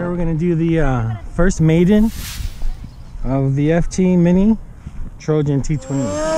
Here we're gonna do the first maiden of the FT Mini Trojan T28.